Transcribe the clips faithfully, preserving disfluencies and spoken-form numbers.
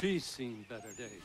She's seen better days.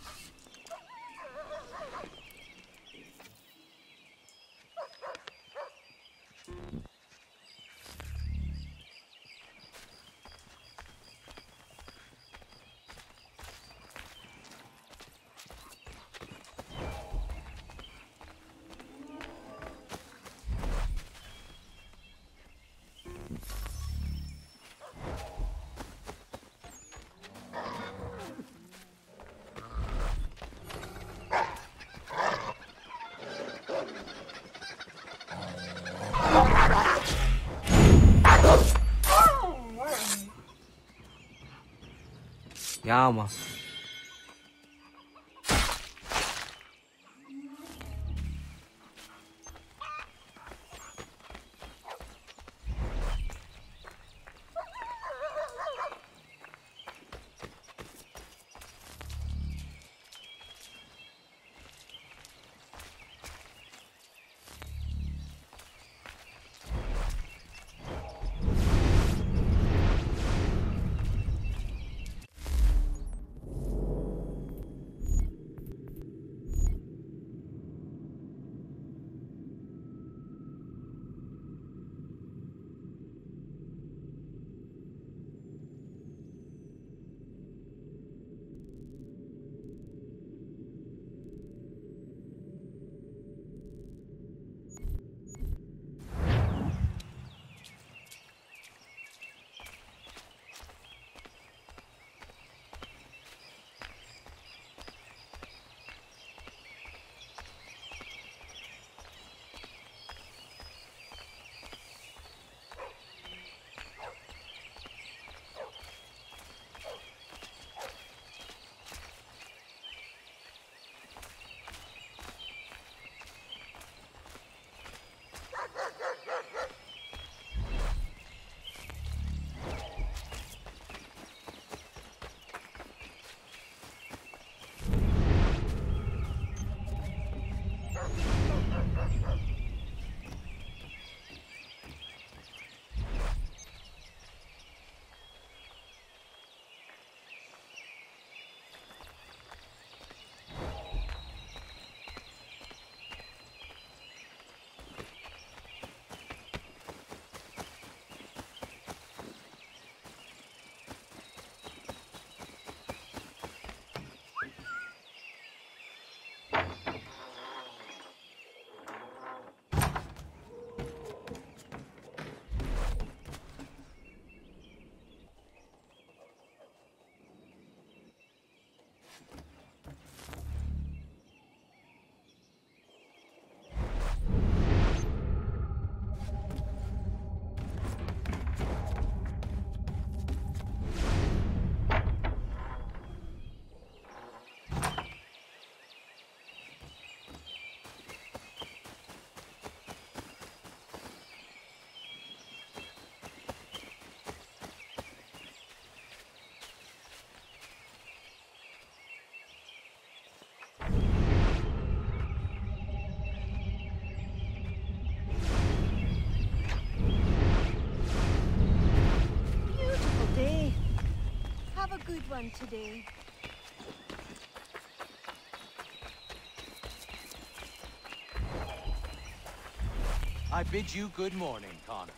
Calma. Good one today. I bid you good morning, Connor.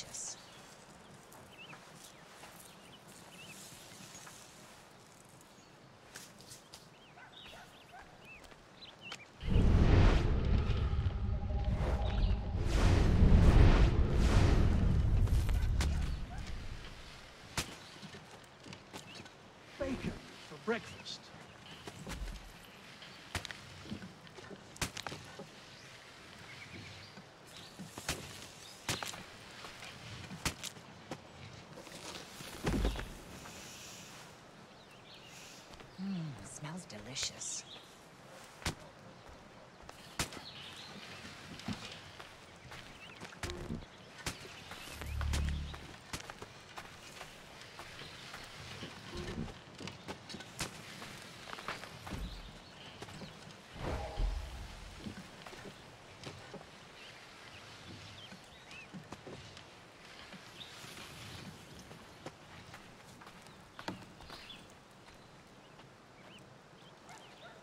delicious. Bacon for breakfast. Delicious.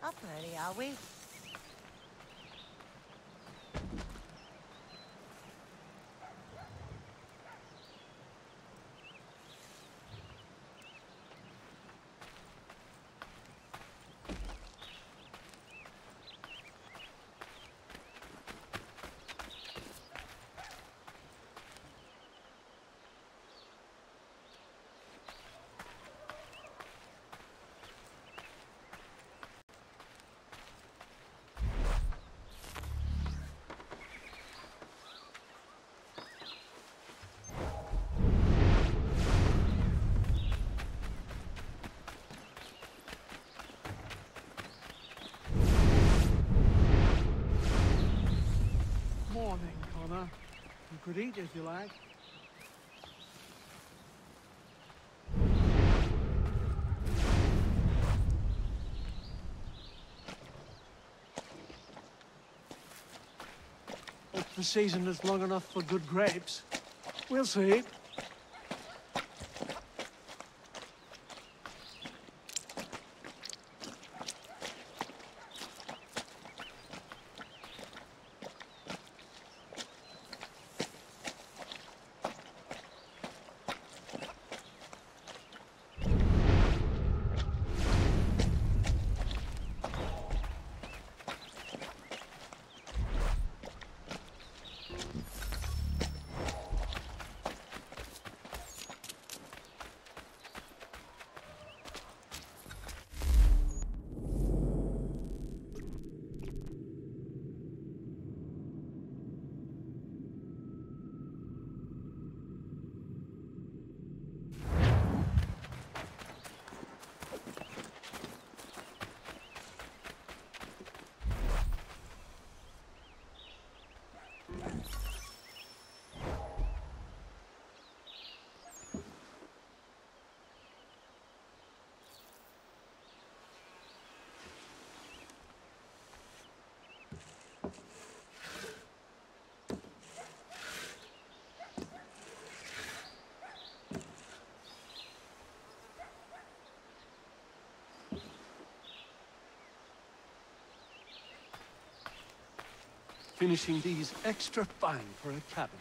Up early, are we? Morning, Connor. You could eat if you like. Hope the season is long enough for good grapes. We'll see. Finishing these extra fine for a cabinet.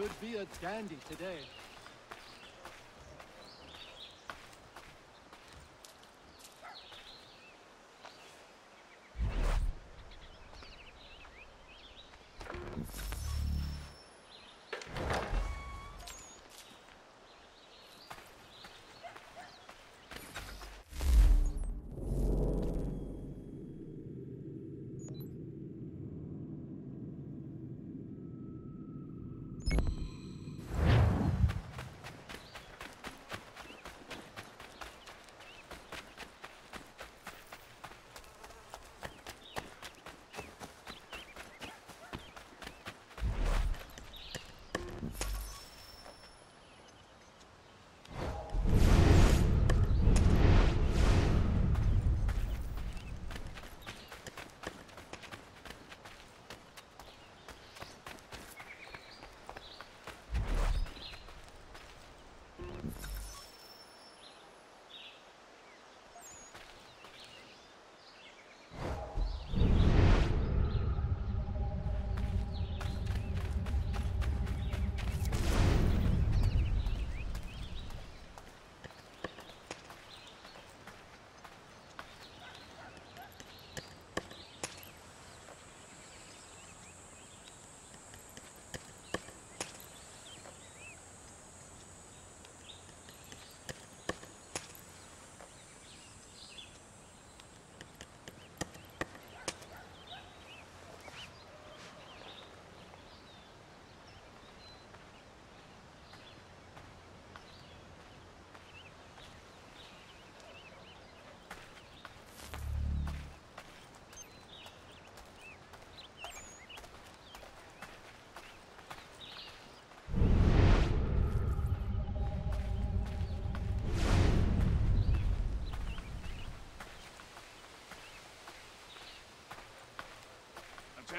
Should be a dandy today.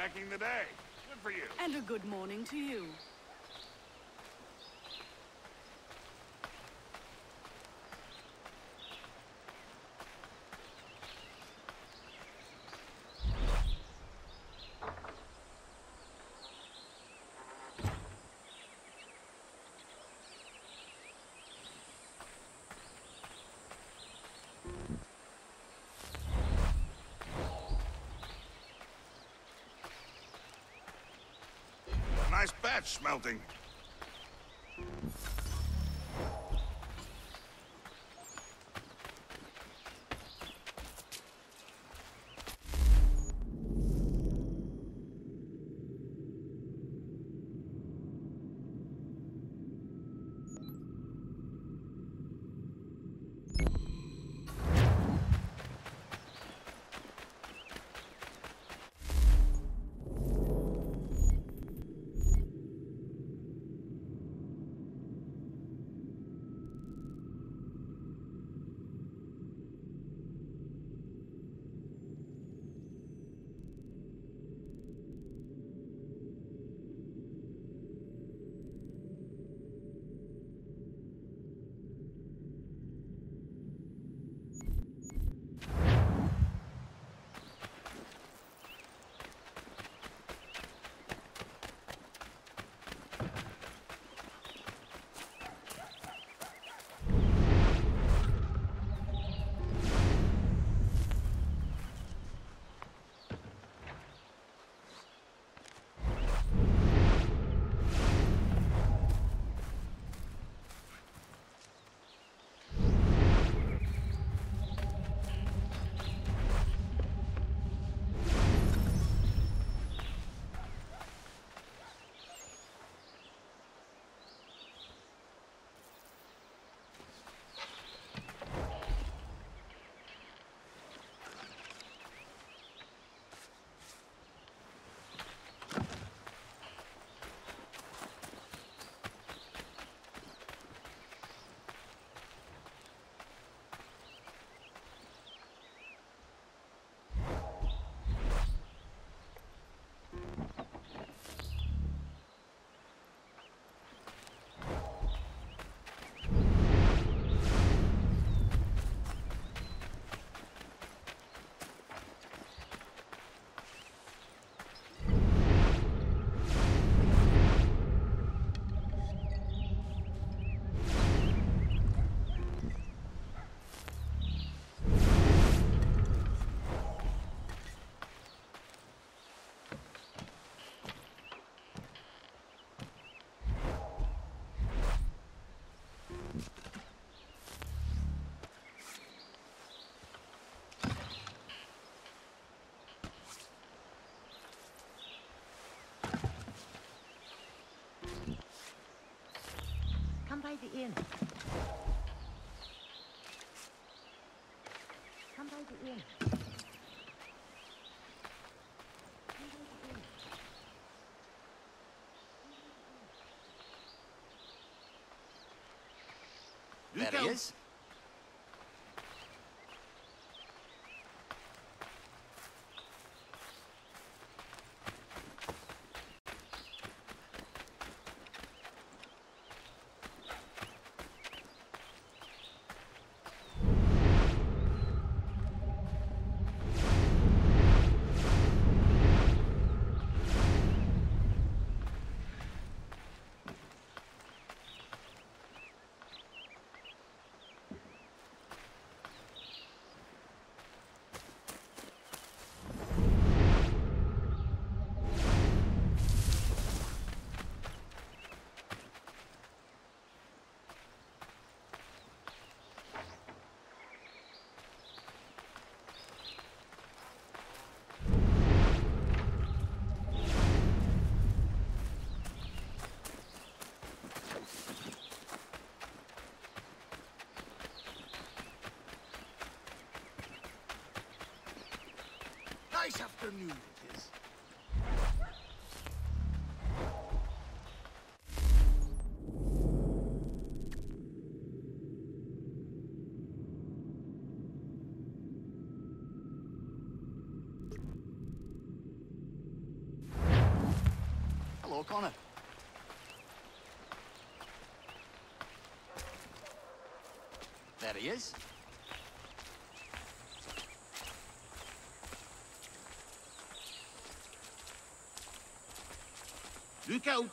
attacking the day. Good for you. And a good morning to you. Nice batch smelting. Come by the inn. Come by the inn. Come by the inn. There he is. Nice afternoon it is. O'Connor. There he is. Look out!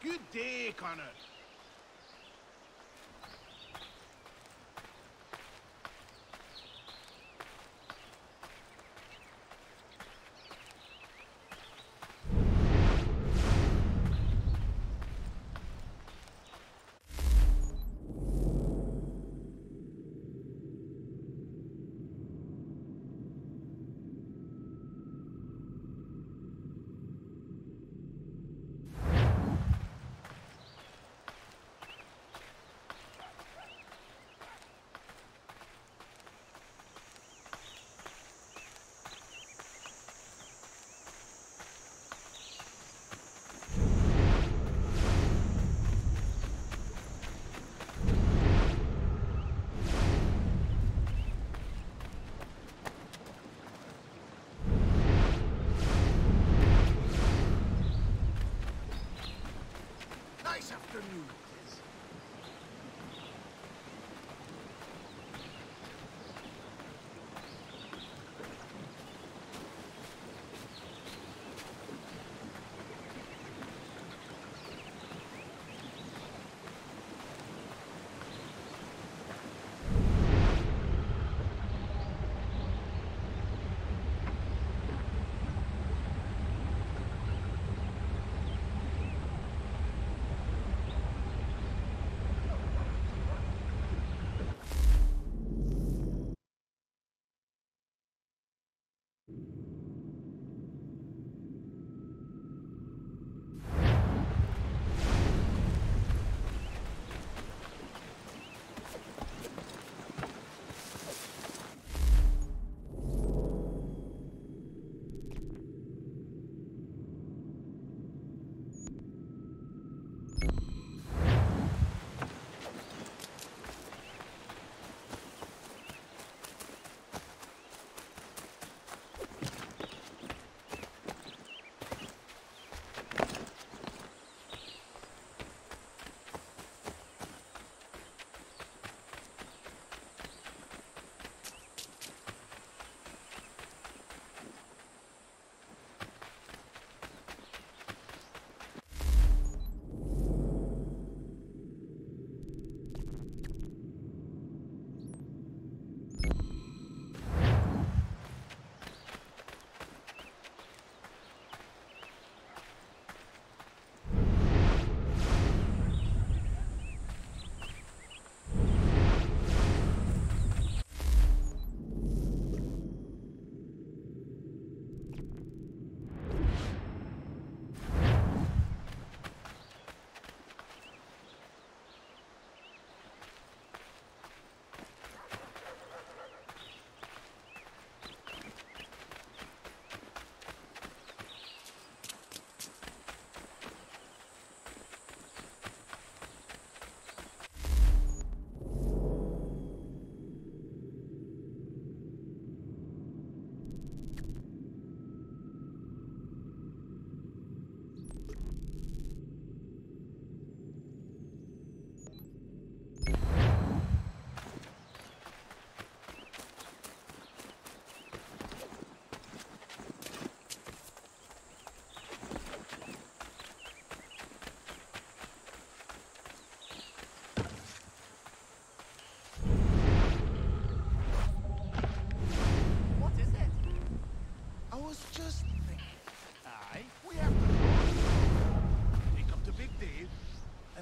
Good day, Connor.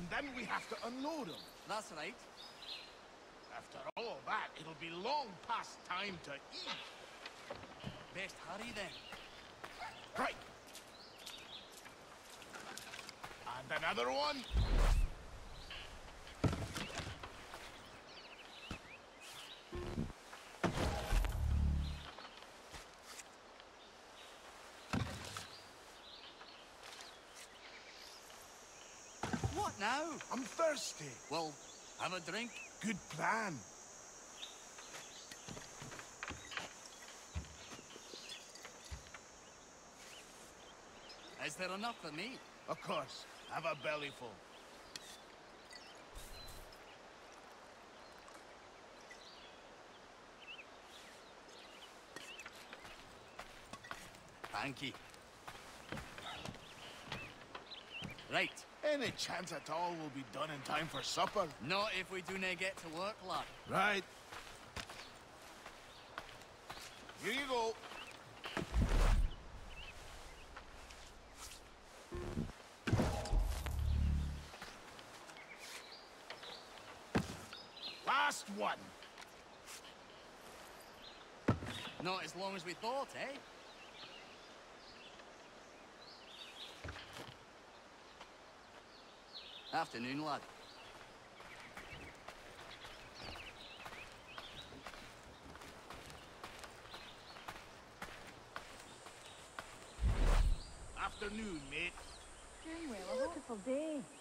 and then we have to unload them. That's right. After all that, it'll be long past time to eat. Best hurry then. Right. And another one. What now? I'm thirsty. Well, have a drink. Good plan. Is there enough for me? Of course. Have a belly full. Thank you. Right. Any chance at all we'll be done in time for supper? Not if we do not get to work, lad. Right. Here you go. Last one. Not as long as we thought, eh? Afternoon, lad. Afternoon, mate. Doing well, a beautiful day.